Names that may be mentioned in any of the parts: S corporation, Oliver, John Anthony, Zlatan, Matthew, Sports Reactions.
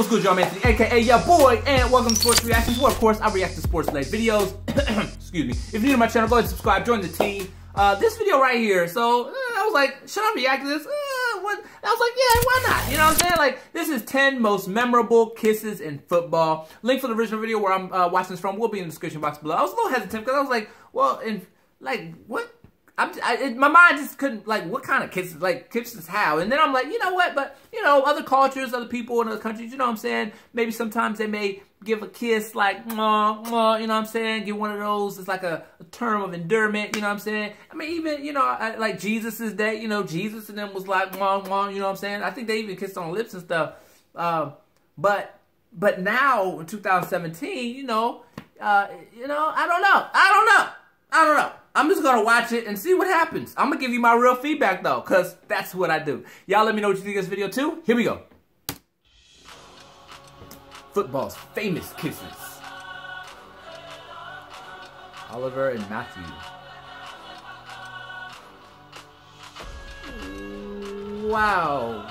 What's good, John Anthony, aka your boy, and welcome to Sports Reactions, where of course I react to sports-related videos. Excuse me. If you're new to my channel, go ahead and subscribe, join the team. This video right here, so I was like, should I react to this? I was like, yeah, why not? You know what I'm saying? Like, this is 10 most memorable kisses in football. Link for the original video where I'm watching this from will be in the description box below. I was a little hesitant because I was like, well, and like, what? My mind just couldn't, like, what kind of kisses? Like, kisses how? And then I'm like, you know what? But, you know, other cultures, other people in other countries, you know what I'm saying? Maybe sometimes they may give a kiss, like, mwah, mwah, you know what I'm saying? Get one of those. It's like a term of endearment, you know what I'm saying? I mean, even, you know, like Jesus' day, you know, Jesus and them was like, mwah, mwah, you know what I'm saying? I think they even kissed on lips and stuff. But now, in 2017, you know, I don't know. I'm just going to watch it and see what happens. I'm going to give you my real feedback, though, because that's what I do. Y'all let me know what you think of this video, too. Here we go. Football's famous kisses. Oliver and Matthew. Wow.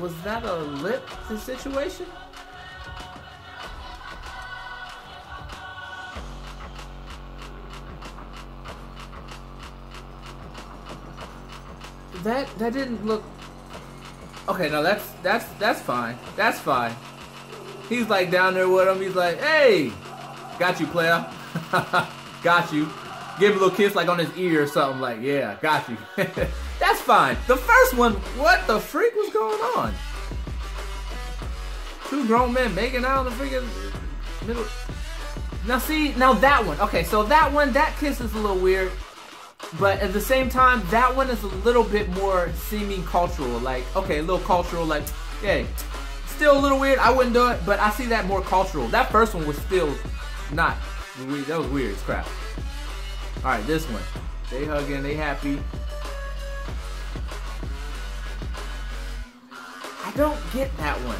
Was that a lip situation? That didn't look okay. No, that's fine. That's fine. He's like down there with him. He's like, hey, got you, player. Got you. Give him a little kiss like on his ear or something. Like, yeah, got you. That's fine. The first one, what the freak was going on? Two grown men making out in the freaking middle. Now see, now that one. Okay, so that one, that kiss is a little weird. But at the same time, that one is a little bit more seeming cultural. Like, okay, a little cultural, like, hey, still a little weird. I wouldn't do it, but I see that more cultural. That first one was still not, that was weird as crap. All right, this one. They hugging, they happy. I don't get that one.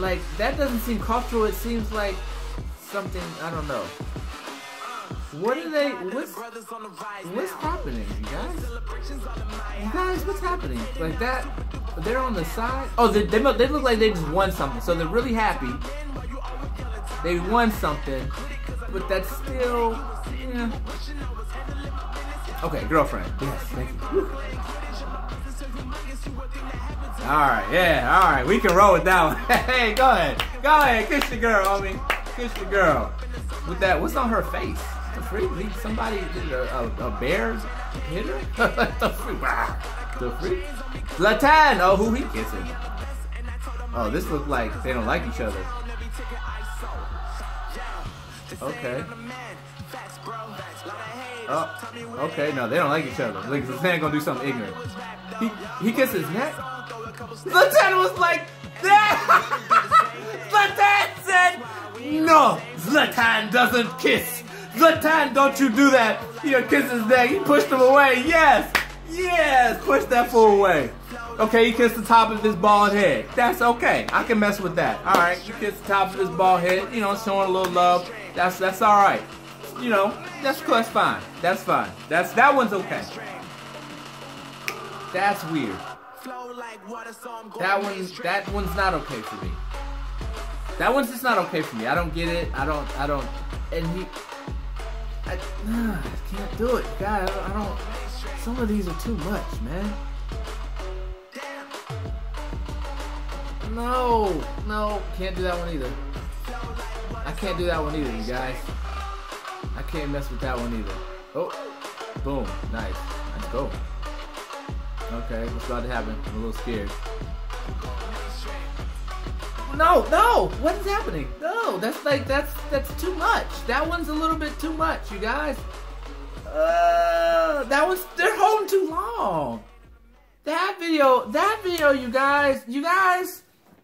Like, that doesn't seem cultural. It seems like something, I don't know. What are they, what's happening, you guys? You guys, what's happening? Like that, they're on the side. Oh, they look like they just won something. So they're really happy. They won something, but that's still, yeah. Okay, girlfriend. Yes, thank you. All right, yeah, all right. We can roll it down. Hey, go ahead. Go ahead, kiss the girl, homie. Kiss the girl. With that, what's on her face? Freak, somebody, a bear hit her? The freak, wow. The freak. Zlatan, oh, who he kissing? Oh, this looks like they don't like each other. Okay. Oh, okay, no, they don't like each other. Like, Zlatan gonna do something ignorant. He kissed his neck? Zlatan was like, that! Zlatan said, no, Zlatan doesn't kiss. Zlatan, don't you do that. He kissed his neck. He pushed him away. Yes. Yes. Push that fool away. Okay, he kissed the top of his bald head. That's okay. I can mess with that. All right. You kissed the top of his bald head. You know, showing a little love. That's all right. You know, that's fine. That's fine. That one's okay. That's weird. That one's not okay for me. That one's just not okay for me. I don't get it. I don't. And he... I can't do it, God. I don't. Some of these are too much, man. No, can't do that one either. I can't do that one either, you guys. I can't mess with that one either. Oh, boom, nice, let's go. Okay, what's about to happen? I'm a little scared. No, what is happening? No, that's too much. That one's a little bit too much, you guys. They're holding too long. That video, you guys,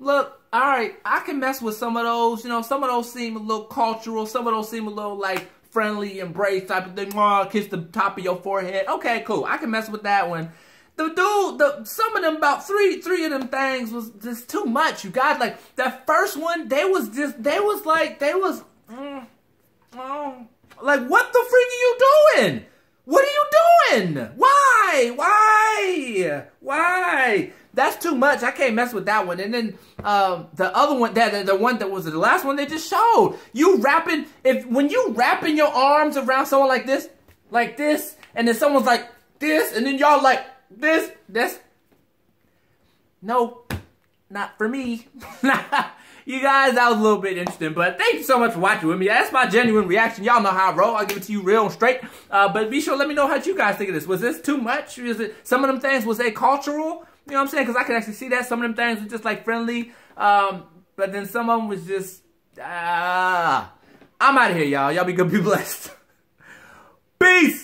look, all right, I can mess with some of those, you know, some of those seem a little cultural, some of those seem a little like friendly embrace type of thing, oh, kiss the top of your forehead. Okay, cool, I can mess with that one. The dude, some of them, about three of them things was just too much, you guys. Like, that first one, they was like, what the freak are you doing? What are you doing? Why? Why? Why? That's too much. I can't mess with that one. And then the other one, the one that was the last one they just showed. You wrapping, when you wrapping your arms around someone like this, and then someone's like this, and then y'all like this, this. No, not for me. You guys, that was a little bit interesting, but thank you so much for watching with me. That's my genuine reaction. Y'all know how I roll. I'll give it to you real and straight. But be sure to let me know how you guys think of this. Was this too much? Is it, some of them things, was they cultural? You know what I'm saying? Because I can actually see that. Some of them things were just like friendly. But then some of them was just, I'm out of here, y'all. Y'all be good. Be blessed. Peace.